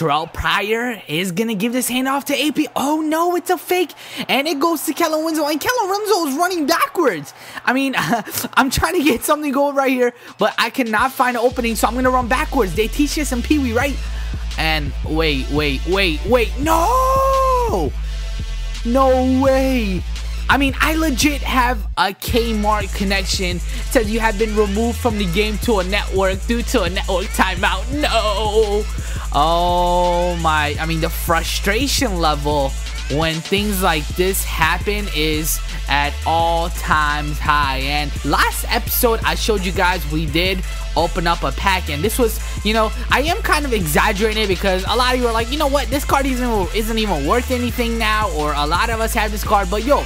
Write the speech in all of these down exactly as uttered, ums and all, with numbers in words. Terrelle Pryor is going to give this handoff to A P. Oh, no, it's a fake. And it goes to Kellen Winslow. And Kellen Winslow is running backwards. I mean, I'm trying to get something going right here, but I cannot find an opening, so I'm going to run backwards. They teach us in Pee Wee, right? And wait, wait, wait, wait. No! No way. I mean, I legit have a Kmart connection. It says you have been removed from the game to a network due to a network timeout. No. Oh, my. I mean, the frustration level when things like this happen is at all times high. And last episode, I showed you guys we did open up a pack, and this was, you know, I am kind of exaggerating it because a lot of you are like, you know what, this card isn't, isn't even worth anything now, or a lot of us have this card. But yo,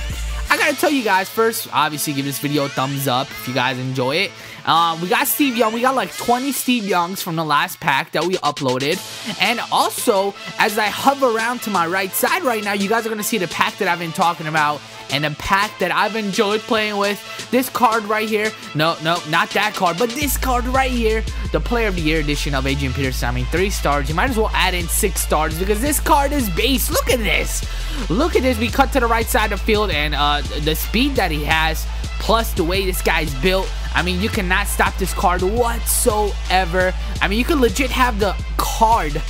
I gotta tell you guys first, obviously give this video a thumbs up if you guys enjoy it. Uh, we got Steve Young. We got like twenty Steve Youngs from the last pack that we uploaded. And also, as I hover around to my right side right now, you guys are going to see the pack that I've been talking about and the pack that I've enjoyed playing with. This card right here. No, no, not that card, but this card right here. The Player of the Year edition of Adrian Peterson. I mean, three stars. You might as well add in six stars because this card is base. Look at this. Look at this. We cut to the right side of the field, and uh, the speed that he has, plus the way this guy's built. I mean, you cannot stop this card whatsoever. I mean, you could legit have the card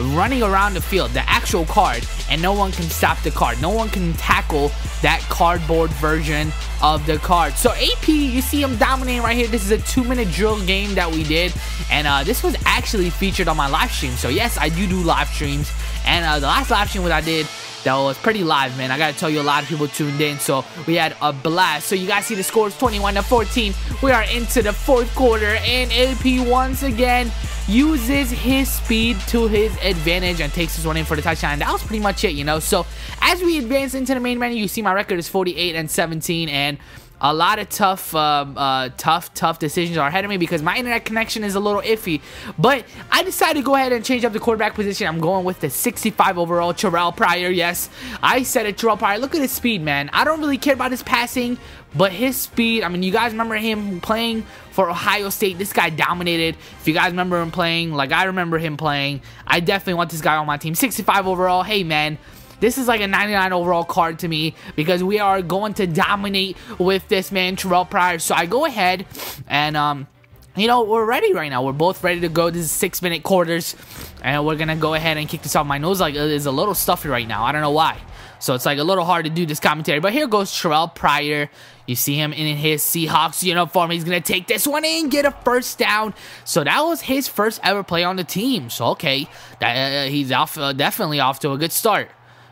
running around the field, the actual card, and no one can stop the card. No one can tackle that cardboard version of the card. So A P, you see him dominating right here. This is a two-minute drill game that we did, and uh, this was actually featured on my live stream. So yes, I do do live streams, and uh, the last live stream that I did, that was pretty live, man. I gotta tell you, a lot of people tuned in, so we had a blast. So you guys see the scores, twenty-one to fourteen. We are into the fourth quarter, and A P once again uses his speed to his advantage and takes this one in for the touchdown. That was pretty much it, you know. So as we advance into the main menu, you see my record is forty-eight and seventeen, and a lot of tough, um, uh, tough, tough decisions are ahead of me because my internet connection is a little iffy. But I decided to go ahead and change up the quarterback position. I'm going with the sixty-five overall, Terrelle Pryor. Yes, I said it, Terrelle Pryor. Look at his speed, man. I don't really care about his passing, but his speed, I mean, you guys remember him playing for Ohio State. This guy dominated. If you guys remember him playing, like I remember him playing, I definitely want this guy on my team. sixty-five overall. Hey, man. This is like a ninety-nine overall card to me because we are going to dominate with this man, Terrelle Pryor. So I go ahead and, um, you know, we're ready right now. We're both ready to go. This is six-minute quarters, and we're going to go ahead and kick this off. My nose like is a little stuffy right now. I don't know why. So it's like a little hard to do this commentary. But here goes Terrelle Pryor. You see him in his Seahawks uniform. He's going to take this one in, get a first down. So that was his first ever play on the team. So, okay, that, uh, he's off, uh, definitely off to a good start.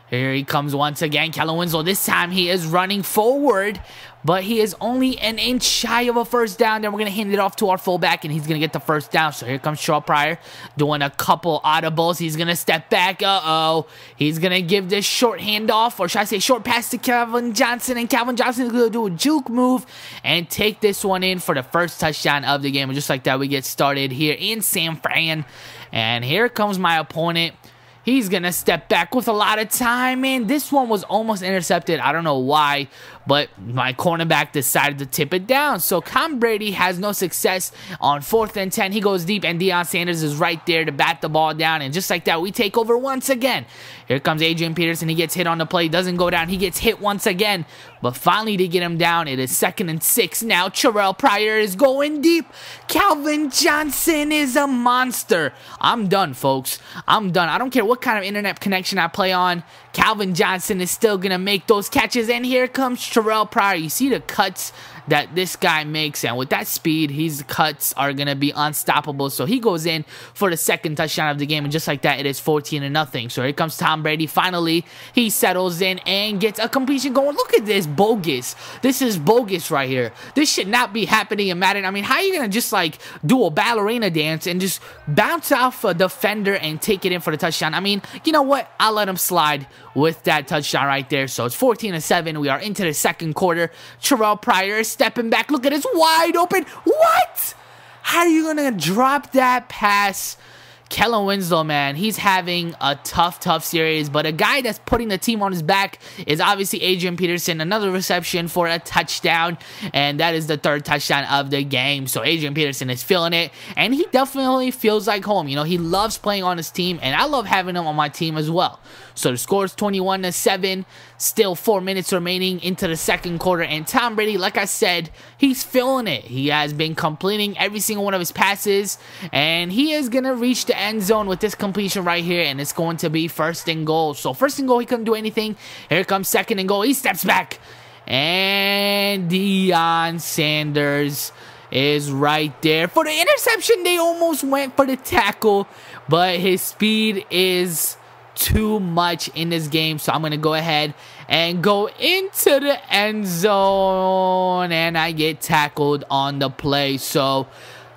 Here he comes once again, Kellen Winslow. This time he is running forward, but he is only an inch shy of a first down. Then we're going to hand it off to our fullback, and he's going to get the first down. So here comes Terrelle Pryor doing a couple audibles. He's going to step back. Uh-oh. He's going to give this short handoff, or should I say short pass to Calvin Johnson, and Calvin Johnson is going to do a juke move and take this one in for the first touchdown of the game. And just like that, we get started here in San Fran. And here comes my opponent. He's going to step back with a lot of time, man. This one was almost intercepted. I don't know why, but my cornerback decided to tip it down. So Tom Brady has no success on fourth and ten. He goes deep, and Deion Sanders is right there to bat the ball down. And just like that, we take over once again. Here comes Adrian Peterson. He gets hit on the play. Doesn't go down. He gets hit once again. But finally, they get him down. It is second and six. Now, Terrelle Pryor is going deep. Calvin Johnson is a monster. I'm done, folks. I'm done. I don't care what kind of internet connection I play on, Calvin Johnson is still gonna make those catches. And here comes Terrelle Pryor. You see the cuts that this guy makes, and with that speed, his cuts are gonna be unstoppable. So he goes in for the second touchdown of the game, and just like that, it is fourteen to nothing. So here comes Tom Brady. Finally, he settles in and gets a completion going. Look at this bogus. This is bogus right here. This should not be happening in Madden. I mean, how are you gonna just like do a ballerina dance and just bounce off a defender and take it in for the touchdown? I mean, you know what? I'll let him slide with that touchdown right there. So it's fourteen to seven. We are into the second quarter. Terrelle Pryor is stepping back. Look at this, wide open. What? How are you going to drop that pass? Kellen Winslow, man, he's having a tough, tough series, but a guy that's putting the team on his back is obviously Adrian Peterson. Another reception for a touchdown, and that is the third touchdown of the game. So Adrian Peterson is feeling it, and he definitely feels like home. You know, he loves playing on his team, and I love having him on my team as well. So the score is twenty-one to seven, still four minutes remaining into the second quarter, and Tom Brady, like I said, he's feeling it. He has been completing every single one of his passes, and he is going to reach the end zone with this completion right here, and it's going to be first and goal. So first and goal, he couldn't do anything. Here comes second and goal. He steps back, and Deion Sanders is right there for the interception. They almost went for the tackle, but his speed is too much in this game, so I'm going to go ahead and go into the end zone, and I get tackled on the play. So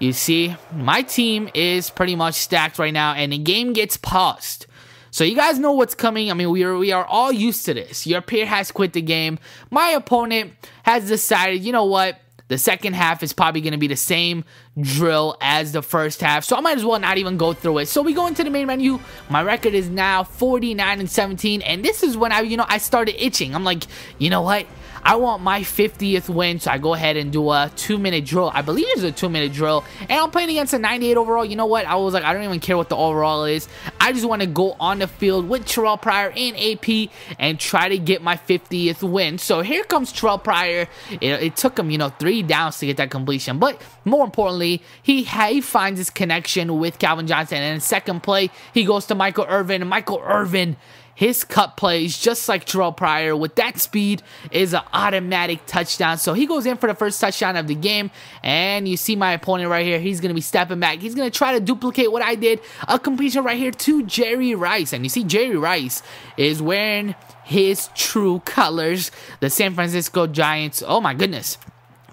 you see, my team is pretty much stacked right now, and the game gets paused. So you guys know what's coming. I mean, we are, we are all used to this. Your peer has quit the game. My opponent has decided, you know what? The second half is probably going to be the same drill as the first half, so I might as well not even go through it. So we go into the main menu. My record is now forty-nine and seventeen, and this is when I, you know, I started itching. I'm like, you know what? I want my fiftieth win, so I go ahead and do a two-minute drill. I believe it's a two-minute drill, and I'm playing against a ninety-eight overall. You know what? I was like, I don't even care what the overall is. I just want to go on the field with Terrelle Pryor and A P and try to get my fiftieth win. So here comes Terrelle Pryor. It, it took him, you know, three downs to get that completion, but more importantly, he, he finds his connection with Calvin Johnson, and in second play, he goes to Michael Irvin, and Michael Irvin, his cut plays just like Terrelle Pryor with that speed is an automatic touchdown. So he goes in for the first touchdown of the game, and you see my opponent right here. He's going to be stepping back. He's going to try to duplicate what I did, a completion right here to Jerry Rice. And you see Jerry Rice is wearing his true colors, the San Francisco Giants. Oh my goodness.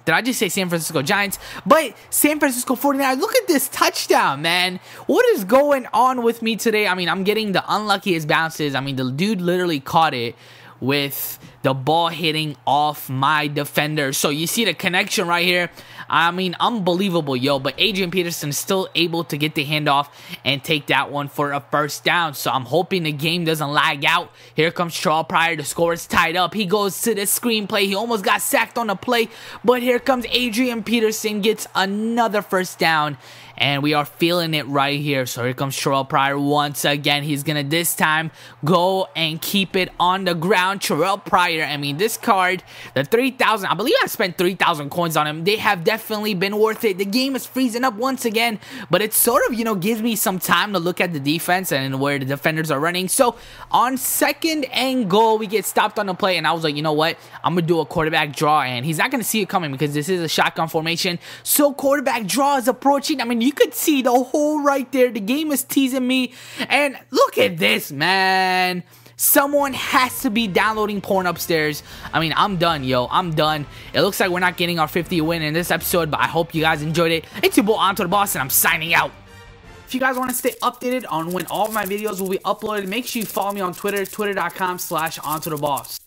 Did I just say San Francisco Giants? But San Francisco forty-niners, look at this touchdown, man. What is going on with me today? I mean, I'm getting the unluckiest bounces. I mean, the dude literally caught it with the ball hitting off my defender. So you see the connection right here. I mean, unbelievable, yo. But Adrian Peterson is still able to get the handoff and take that one for a first down. So I'm hoping the game doesn't lag out. Here comes Terrelle Pryor. The score is tied up. He goes to the screenplay. He almost got sacked on the play. But here comes Adrian Peterson. Gets another first down. And we are feeling it right here. So here comes Terrelle Pryor once again. He's going to this time go and keep it on the ground. Terrelle Pryor, I mean, this card, the three thousand, I believe I spent three thousand coins on him. They have definitely been worth it. The game is freezing up once again. But it sort of, you know, gives me some time to look at the defense and where the defenders are running. So on second and goal, we get stopped on the play. And I was like, you know what? I'm going to do a quarterback draw. And he's not going to see it coming because this is a shotgun formation. So quarterback draw is approaching. I mean, you You could see the hole right there. The game is teasing me. And look at this, man. Someone has to be downloading porn upstairs. I mean, I'm done, yo. I'm done. It looks like we're not getting our fiftieth win in this episode, but I hope you guys enjoyed it. It's your boy, AntoDaBoss, and I'm signing out. If you guys want to stay updated on when all of my videos will be uploaded, make sure you follow me on Twitter, twitter.com slash AntoDaBoss.